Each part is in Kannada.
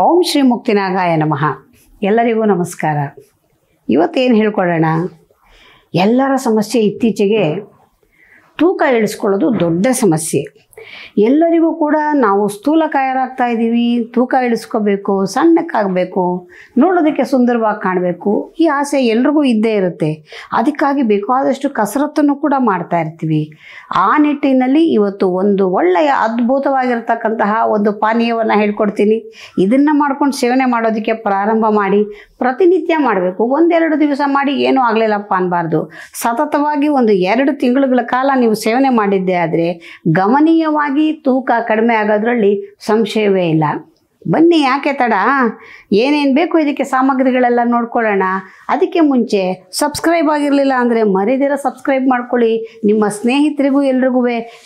ಓಂ ಶ್ರೀ ಮುಕ್ತಿನಾಗಾಯ ನಮಃ. ಎಲ್ಲರಿಗೂ ನಮಸ್ಕಾರ. ಇವತ್ತೇನು ಹೇಳ್ಕೊಳ್ಳೋಣ, ಎಲ್ಲರ ಸಮಸ್ಯೆ ಇತ್ತೀಚೆಗೆ ತೂಕ ಇಳಿಸ್ಕೊಳ್ಳೋದು ದೊಡ್ಡ ಸಮಸ್ಯೆ. ಎಲ್ಲರಿಗೂ ಕೂಡ ನಾವು ಸ್ಥೂಲಕಾಯರಾಗ್ತಾ ಇದ್ದೀವಿ, ತೂಕ ಇಳಿಸ್ಕೋಬೇಕು, ಸಣ್ಣಕ್ಕಾಗಬೇಕು, ನೋಡೋದಕ್ಕೆ ಸುಂದರವಾಗಿ ಕಾಣಬೇಕು, ಈ ಆಸೆ ಎಲ್ರಿಗೂ ಇದ್ದೇ ಇರುತ್ತೆ. ಅದಕ್ಕಾಗಿ ಬೇಕಾದಷ್ಟು ಕಸರತ್ತನ್ನು ಕೂಡ ಮಾಡ್ತಾ ಇರ್ತೀವಿ. ಆ ನಿಟ್ಟಿನಲ್ಲಿ ಇವತ್ತು ಒಂದು ಒಳ್ಳೆಯ ಅದ್ಭುತವಾಗಿರ್ತಕ್ಕಂತಹ ಒಂದು ಪಾನೀಯವನ್ನು ಹೇಳ್ಕೊಡ್ತೀನಿ. ಇದನ್ನು ಮಾಡ್ಕೊಂಡು ಸೇವನೆ ಮಾಡೋದಕ್ಕೆ ಪ್ರಾರಂಭ ಮಾಡಿ, ಪ್ರತಿನಿತ್ಯ ಮಾಡಬೇಕು. ಒಂದೆರಡು ದಿವಸ ಮಾಡಿ ಏನೂ ಆಗಲಿಲ್ಲಪ್ಪ ಅನ್ನಬಾರ್ದು. ಸತತವಾಗಿ ಒಂದು 2 ತಿಂಗಳುಗಳ ಕಾಲ ನೀವು ಸೇವನೆ ಮಾಡಿದ್ದೇ ಆದರೆ ಗಮನೀಯವಾಗಿ ತೂಕ ಕಡಿಮೆ ಆಗೋದ್ರಲ್ಲಿ ಸಂಶಯವೇ ಇಲ್ಲ. ಬನ್ನಿ, ಯಾಕೆ ತಡ, ಏನೇನು ಬೇಕು ಇದಕ್ಕೆ ಸಾಮಗ್ರಿಗಳೆಲ್ಲ ನೋಡ್ಕೊಳ್ಳೋಣ. ಅದಕ್ಕೆ ಮುಂಚೆ ಸಬ್ಸ್ಕ್ರೈಬ್ ಆಗಿರಲಿಲ್ಲ ಅಂದರೆ ಮರಿದಿರ ಸಬ್ಸ್ಕ್ರೈಬ್ ಮಾಡ್ಕೊಳ್ಳಿ. ನಿಮ್ಮ ಸ್ನೇಹಿತರಿಗೂ ಎಲ್ರಿಗೂ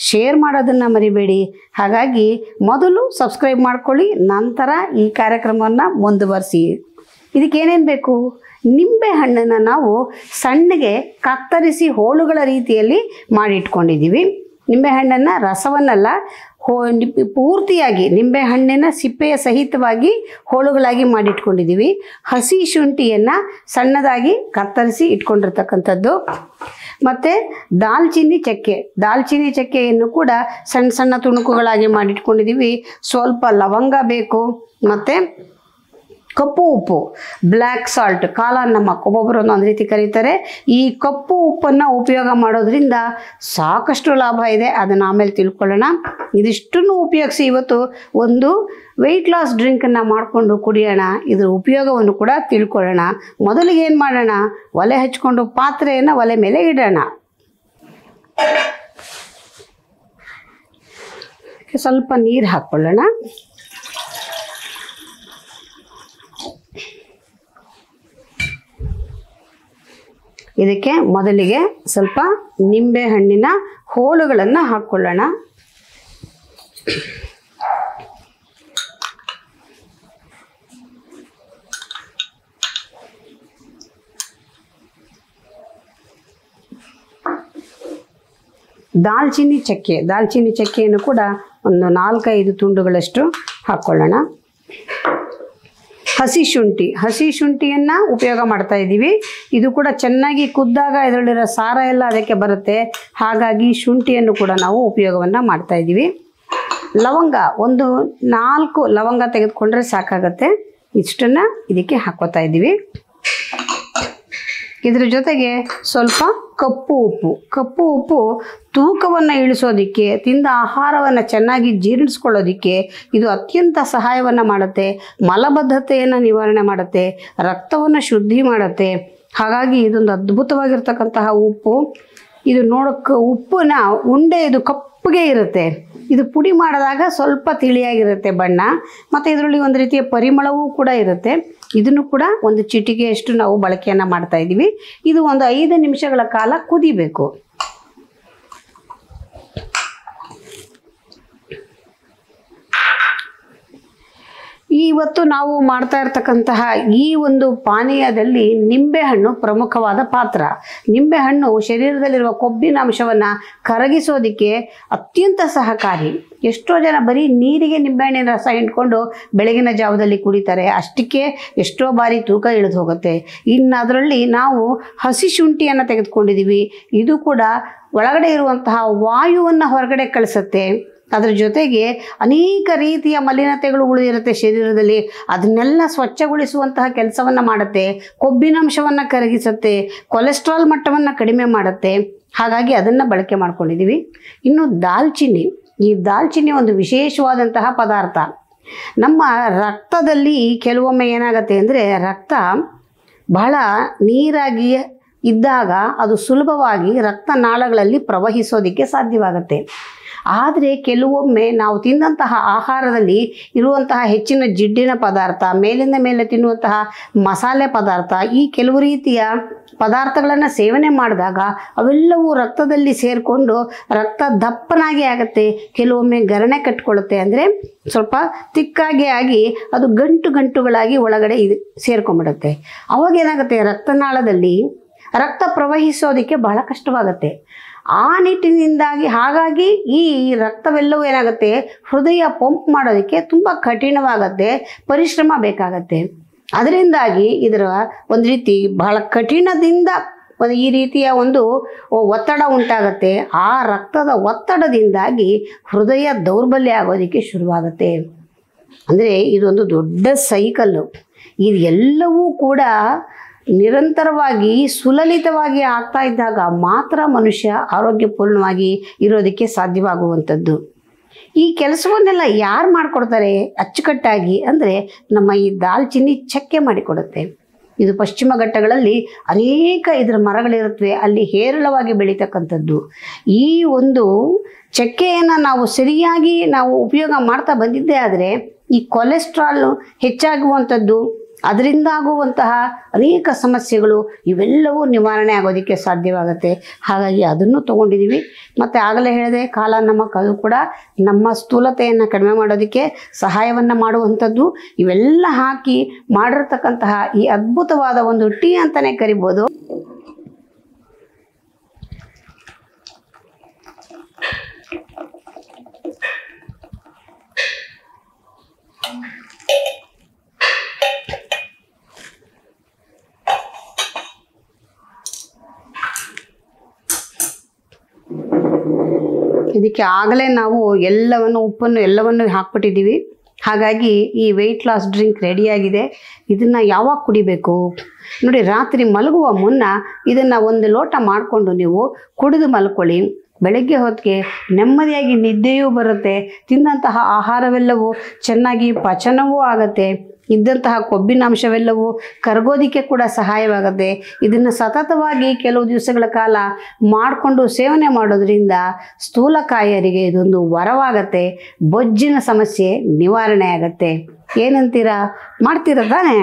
ಶೇರ್ ಮಾಡೋದನ್ನು ಮರಿಬೇಡಿ. ಹಾಗಾಗಿ ಮೊದಲು ಸಬ್ಸ್ಕ್ರೈಬ್ ಮಾಡ್ಕೊಳ್ಳಿ, ನಂತರ ಈ ಕಾರ್ಯಕ್ರಮವನ್ನು ಮುಂದುವರಿಸಿ. ಇದಕ್ಕೇನೇನು ಬೇಕು, ನಿಂಬೆಹಣ್ಣನ್ನು ನಾವು ಸಣ್ಣಗೆ ಕತ್ತರಿಸಿ ಹೋಳುಗಳ ರೀತಿಯಲ್ಲಿ ಮಾಡಿಟ್ಕೊಂಡಿದ್ದೀವಿ. ನಿಂಬೆಹಣ್ಣನ್ನು ರಸವನ್ನೆಲ್ಲ ಪೂರ್ತಿಯಾಗಿ ನಿಂಬೆಹಣ್ಣಿನ ಸಿಪ್ಪೆಯ ಸಹಿತವಾಗಿ ಹೋಳುಗಳಾಗಿ ಮಾಡಿಟ್ಕೊಂಡಿದ್ದೀವಿ. ಹಸಿ ಶುಂಠಿಯನ್ನು ಸಣ್ಣದಾಗಿ ಕತ್ತರಿಸಿ ಇಟ್ಕೊಂಡಿರ್ತಕ್ಕಂಥದ್ದು, ಮತ್ತು ದಾಲ್ಚಿನ್ನಿ ಚಕ್ಕೆಯನ್ನು ಕೂಡ ಸಣ್ಣ ಸಣ್ಣ ತುಣುಕುಗಳಾಗಿ ಮಾಡಿಟ್ಕೊಂಡಿದ್ದೀವಿ. ಸ್ವಲ್ಪ ಲವಂಗ ಬೇಕು, ಮತ್ತು ಕಪ್ಪು ಉಪ್ಪು, ಬ್ಲ್ಯಾಕ್ ಸಾಲ್ಟ್, ಕಾಲ ನಮ್ಮ ಒಬ್ಬೊಬ್ಬರು ಒಂದೊಂದು ರೀತಿ ಕರೀತಾರೆ. ಈ ಕಪ್ಪು ಉಪ್ಪನ್ನು ಉಪಯೋಗ ಮಾಡೋದ್ರಿಂದ ಸಾಕಷ್ಟು ಲಾಭ ಇದೆ, ಅದನ್ನು ಆಮೇಲೆ ತಿಳ್ಕೊಳ್ಳೋಣ. ಇದಿಷ್ಟನ್ನು ಉಪಯೋಗಿಸಿ ಇವತ್ತು ಒಂದು ವೆಯ್ಟ್ ಲಾಸ್ ಡ್ರಿಂಕನ್ನು ಮಾಡಿಕೊಂಡು ಕುಡಿಯೋಣ. ಇದರ ಉಪಯೋಗವನ್ನು ಕೂಡ ತಿಳ್ಕೊಳ್ಳೋಣ. ಮೊದಲಿಗೆ ಏನು ಮಾಡೋಣ, ಒಲೆ ಹಚ್ಕೊಂಡು ಪಾತ್ರೆಯನ್ನು ಒಲೆ ಮೇಲೆ ಇಡೋಣ. ಸ್ವಲ್ಪ ನೀರು ಹಾಕ್ಕೊಳ್ಳೋಣ. ಇದಕ್ಕೆ ಮೊದಲಿಗೆ ಸ್ವಲ್ಪ ನಿಂಬೆಹಣ್ಣಿನ ಹೋಳುಗಳನ್ನು ಹಾಕ್ಕೊಳ್ಳೋಣ. ದಾಲ್ಚಿನ್ನಿ ಚಕ್ಕೆಯನ್ನು ಕೂಡ ಒಂದು 4-5 ತುಂಡುಗಳಷ್ಟು ಹಾಕ್ಕೊಳ್ಳೋಣ. ಹಸಿ ಶುಂಠಿಯನ್ನು ಉಪಯೋಗ ಮಾಡ್ತಾ ಇದ್ದೀವಿ. ಇದು ಕೂಡ ಚೆನ್ನಾಗಿ ಕುದ್ದಾಗ ಇದರಲ್ಲಿರೋ ಸಾರ ಎಲ್ಲ ಅದಕ್ಕೆ ಬರುತ್ತೆ, ಹಾಗಾಗಿ ಶುಂಠಿಯನ್ನು ಕೂಡ ನಾವು ಉಪಯೋಗವನ್ನು ಮಾಡ್ತಾ ಇದ್ದೀವಿ. ಲವಂಗ ಒಂದು 4 ಲವಂಗ ತೆಗೆದುಕೊಂಡ್ರೆ ಸಾಕಾಗುತ್ತೆ. ಇಷ್ಟನ್ನು ಇದಕ್ಕೆ ಹಾಕೋತಾ ಇದ್ದೀವಿ. ಇದರ ಜೊತೆಗೆ ಸ್ವಲ್ಪ ಕಪ್ಪು ಉಪ್ಪು ತೂಕವನ್ನು ಇಳಿಸೋದಕ್ಕೆ, ತಿಂದ ಆಹಾರವನ್ನು ಚೆನ್ನಾಗಿ ಜೀರ್ಣಿಸ್ಕೊಳ್ಳೋದಕ್ಕೆ ಇದು ಅತ್ಯಂತ ಸಹಾಯವನ್ನು ಮಾಡುತ್ತೆ. ಮಲಬದ್ಧತೆಯನ್ನು ನಿವಾರಣೆ ಮಾಡುತ್ತೆ, ರಕ್ತವನ್ನು ಶುದ್ಧಿ ಮಾಡುತ್ತೆ. ಹಾಗಾಗಿ ಇದೊಂದು ಅದ್ಭುತವಾಗಿರ್ತಕ್ಕಂತಹ ಉಪ್ಪು. ಇದು ನೋಡೋಕ್ಕೆ ಉಪ್ಪನ್ನ ಉಂಡೆ, ಇದು ಕಪ್ಪಗೆ ಇರುತ್ತೆ. ಇದು ಪುಡಿ ಮಾಡಿದಾಗ ಸ್ವಲ್ಪ ತಿಳಿಯಾಗಿರುತ್ತೆ ಬಣ್ಣ, ಮತ್ತು ಇದರಲ್ಲಿ ಒಂದು ರೀತಿಯ ಪರಿಮಳವೂ ಕೂಡ ಇರುತ್ತೆ. ಇದನ್ನು ಕೂಡ ಒಂದು ಚಿಟಿಕೆಯಷ್ಟು ನಾವು ಬಳಕೆಯನ್ನು ಮಾಡ್ತಾ ಇದ್ದೀವಿ. ಇದು ಒಂದು 5 ನಿಮಿಷಗಳ ಕಾಲ ಕುದಿಬೇಕು. ಇವತ್ತು ನಾವು ಮಾಡ್ತಾ ಇರ್ತಕ್ಕಂತಹ ಈ ಒಂದು ಪಾನೀಯದಲ್ಲಿ ನಿಂಬೆಹಣ್ಣು ಪ್ರಮುಖವಾದ ಪಾತ್ರ. ನಿಂಬೆಹಣ್ಣು ಶರೀರದಲ್ಲಿರುವ ಕೊಬ್ಬಿನ ಅಂಶವನ್ನು ಕರಗಿಸೋದಕ್ಕೆ ಅತ್ಯಂತ ಸಹಕಾರಿ. ಎಷ್ಟೋ ಜನ ಬರೀ ನೀರಿಗೆ ನಿಂಬೆಹಣ್ಣಿನ ರಸ ಹಿಂಡ್ಕೊಂಡು ಬೆಳಗಿನ ಜಾವದಲ್ಲಿ ಕುಡಿತಾರೆ, ಅಷ್ಟಕ್ಕೆ ಎಷ್ಟೋ ಬಾರಿ ತೂಕ ಇಳಿದು ಹೋಗುತ್ತೆ. ಇನ್ನು ಅದರಲ್ಲಿ ನಾವು ಹಸಿ ಶುಂಠಿಯನ್ನು ತೆಗೆದುಕೊಂಡಿದ್ದೀವಿ. ಇದು ಕೂಡ ಒಳಗಡೆ ಇರುವಂತಹ ವಾಯುವನ್ನು ಹೊರಗಡೆ ಕಳಿಸುತ್ತೆ. ಅದರ ಜೊತೆಗೆ ಅನೇಕ ರೀತಿಯ ಮಲಿನತೆಗಳು ಉಳಿದಿರುತ್ತೆ ಶರೀರದಲ್ಲಿ, ಅದನ್ನೆಲ್ಲ ಸ್ವಚ್ಛಗೊಳಿಸುವಂತಹ ಕೆಲಸವನ್ನು ಮಾಡುತ್ತೆ. ಕೊಬ್ಬಿನಾಂಶವನ್ನು ಕರಗಿಸುತ್ತೆ, ಕೊಲೆಸ್ಟ್ರಾಲ್ ಮಟ್ಟವನ್ನು ಕಡಿಮೆ ಮಾಡುತ್ತೆ. ಹಾಗಾಗಿ ಅದನ್ನು ಬಳಕೆ ಮಾಡ್ಕೊಂಡಿದ್ದೀವಿ. ಇನ್ನು ಈ ದಾಲ್ಚಿನ್ನಿ ಒಂದು ವಿಶೇಷವಾದಂತಹ ಪದಾರ್ಥ. ನಮ್ಮ ರಕ್ತದಲ್ಲಿ ಕೆಲವೊಮ್ಮೆ ಏನಾಗುತ್ತೆ ಅಂದರೆ, ರಕ್ತ ಬಹಳ ನೀರಾಗಿ ಇದ್ದಾಗ ಅದು ಸುಲಭವಾಗಿ ರಕ್ತನಾಳಗಳಲ್ಲಿ ಪ್ರವಹಿಸೋದಕ್ಕೆ ಸಾಧ್ಯವಾಗುತ್ತೆ. ಆದರೆ ಕೆಲವೊಮ್ಮೆ ನಾವು ತಿನ್ನಂತಹ ಆಹಾರದಲ್ಲಿ ಇರುವಂತಹ ಹೆಚ್ಚಿನ ಜಿಡ್ಡಿನ ಪದಾರ್ಥ, ಮೇಲಿಂದ ಮೇಲೆ ತಿನ್ನುವಂತಹ ಮಸಾಲೆ ಪದಾರ್ಥ, ಈ ಕೆಲವು ರೀತಿಯ ಪದಾರ್ಥಗಳನ್ನು ಸೇವನೆ ಮಾಡಿದಾಗ ಅವೆಲ್ಲವೂ ರಕ್ತದಲ್ಲಿ ಸೇರಿಕೊಂಡು ರಕ್ತ ದಪ್ಪನಾಗಿ ಆಗುತ್ತೆ. ಕೆಲವೊಮ್ಮೆ ಗರಣೆ ಕಟ್ಕೊಳ್ಳುತ್ತೆ, ಅಂದರೆ ಸ್ವಲ್ಪ ತಿಕ್ಕಾಗಿ ಆಗಿ ಅದು ಗಂಟುಗಳಾಗಿ ಒಳಗಡೆ ಇದು ಸೇರ್ಕೊಂಡ್ಬಿಡುತ್ತೆ. ಅವಾಗ ಏನಾಗುತ್ತೆ, ರಕ್ತನಾಳದಲ್ಲಿ ರಕ್ತ ಪ್ರವಹಿಸೋದಕ್ಕೆ ಬಹಳ ಕಷ್ಟವಾಗುತ್ತೆ. ಆ ನಿಟ್ಟಿನಿಂದಾಗಿ ಹಾಗಾಗಿ ಈ ರಕ್ತವೆಲ್ಲವೂ ಏನಾಗುತ್ತೆ, ಹೃದಯ ಪಂಪ್ ಮಾಡೋದಕ್ಕೆ ತುಂಬ ಕಠಿಣವಾಗುತ್ತೆ, ಪರಿಶ್ರಮ ಬೇಕಾಗತ್ತೆ. ಅದರಿಂದಾಗಿ ಇದರ ಒಂದು ರೀತಿ ಬಹಳ ಕಠಿಣದಿಂದ ಈ ರೀತಿಯ ಒಂದು ಒತ್ತಡ ಉಂಟಾಗತ್ತೆ. ಆ ರಕ್ತದ ಒತ್ತಡದಿಂದಾಗಿ ಹೃದಯ ದೌರ್ಬಲ್ಯ ಆಗೋದಕ್ಕೆ ಶುರುವಾಗುತ್ತೆ. ಅಂದರೆ ಇದೊಂದು ದೊಡ್ಡ ಸೈಕಲ್ಲು. ಇದೆಲ್ಲವೂ ಕೂಡ ನಿರಂತರವಾಗಿ ಸುಲಲಿತವಾಗಿ ಆಗ್ತಾ ಇದ್ದಾಗ ಮಾತ್ರ ಮನುಷ್ಯ ಆರೋಗ್ಯಪೂರ್ಣವಾಗಿ ಇರೋದಕ್ಕೆ ಸಾಧ್ಯವಾಗುವಂಥದ್ದು. ಈ ಕೆಲಸವನ್ನೆಲ್ಲ ಯಾರು ಮಾಡಿಕೊಡ್ತಾರೆ ಅಚ್ಚುಕಟ್ಟಾಗಿ ಅಂದರೆ ನಮ್ಮ ಈ ದಾಲ್ಚಿನ್ನಿ ಚಕ್ಕೆ ಮಾಡಿಕೊಡುತ್ತೆ. ಇದು ಪಶ್ಚಿಮ ಘಟ್ಟಗಳಲ್ಲಿ ಅನೇಕ ಇದರ ಮರಗಳಿರುತ್ತವೆ, ಅಲ್ಲಿ ಹೇರಳವಾಗಿ ಬೆಳೀತಕ್ಕಂಥದ್ದು. ಈ ಒಂದು ಚಕ್ಕೆಯನ್ನು ನಾವು ಸರಿಯಾಗಿ ನಾವು ಉಪಯೋಗ ಮಾಡ್ತಾ ಬಂದಿದ್ದೇ ಆದರೆ ಈ ಕೊಲೆಸ್ಟ್ರಾಲ್ ಹೆಚ್ಚಾಗುವಂಥದ್ದು, ಅದರಿಂದಾಗುವಂತಹ ಅನೇಕ ಸಮಸ್ಯೆಗಳು ಇವೆಲ್ಲವೂ ನಿವಾರಣೆ ಆಗೋದಕ್ಕೆ ಸಾಧ್ಯವಾಗುತ್ತೆ. ಹಾಗಾಗಿ ಅದನ್ನು ತೊಗೊಂಡಿದ್ದೀವಿ. ಮತ್ತು ಆಗಲೇ ಹೇಳಿದೆ, ಕಾಲ ನಮಕ್ ಅದು ಕೂಡ ನಮ್ಮ ಸ್ಥೂಲತೆಯನ್ನು ಕಡಿಮೆ ಮಾಡೋದಕ್ಕೆ ಸಹಾಯವನ್ನು ಮಾಡುವಂಥದ್ದು. ಇವೆಲ್ಲ ಹಾಕಿ ಮಾಡಿರ್ತಕ್ಕಂತಹ ಈ ಅದ್ಭುತವಾದ ಒಂದು ಟೀ ಅಂತಲೇ ಕರಿಬೋದು. ಇದಕ್ಕೆ ಆಗಲೇ ನಾವು ಉಪ್ಪನ್ನು ಎಲ್ಲವನ್ನು ಹಾಕ್ಬಿಟ್ಟಿದ್ದೀವಿ. ಹಾಗಾಗಿ ಈ ವೆಯ್ಟ್ ಲಾಸ್ ಡ್ರಿಂಕ್ ರೆಡಿಯಾಗಿದೆ. ಇದನ್ನು ಯಾವಾಗ ಕುಡಿಬೇಕು ನೋಡಿ, ರಾತ್ರಿ ಮಲಗುವ ಮುನ್ನ ಇದನ್ನು ಒಂದು ಲೋಟ ಮಾಡಿಕೊಂಡು ನೀವು ಕುಡಿದು ಮಲ್ಕೊಳ್ಳಿ. ಬೆಳಗ್ಗೆ ಹೊತ್ತಿಗೆ ನೆಮ್ಮದಿಯಾಗಿ ನಿದ್ದೆಯೂ ಬರುತ್ತೆ, ತಿಂದಂತಹ ಆಹಾರವೆಲ್ಲವೂ ಚೆನ್ನಾಗಿ ಪಚನವೂ ಆಗುತ್ತೆ, ಇದ್ದಂತಹ ಕೊಬ್ಬಿನಾಂಶವೆಲ್ಲವೂ ಕರಗೋದಕ್ಕೆ ಕೂಡ ಸಹಾಯವಾಗುತ್ತೆ. ಇದನ್ನು ಸತತವಾಗಿ ಕೆಲವು ದಿವಸಗಳ ಕಾಲ ಮಾಡಿಕೊಂಡು ಸೇವನೆ ಮಾಡೋದ್ರಿಂದ ಸ್ಥೂಲಕಾಯರಿಗೆ ಇದೊಂದು ವರವಾಗತ್ತೆ, ಬೊಜ್ಜಿನ ಸಮಸ್ಯೆ ನಿವಾರಣೆ ಆಗತ್ತೆ. ಏನಂತೀರಾ? ಮಾಡ್ತೀರಾ ತಾನೇ?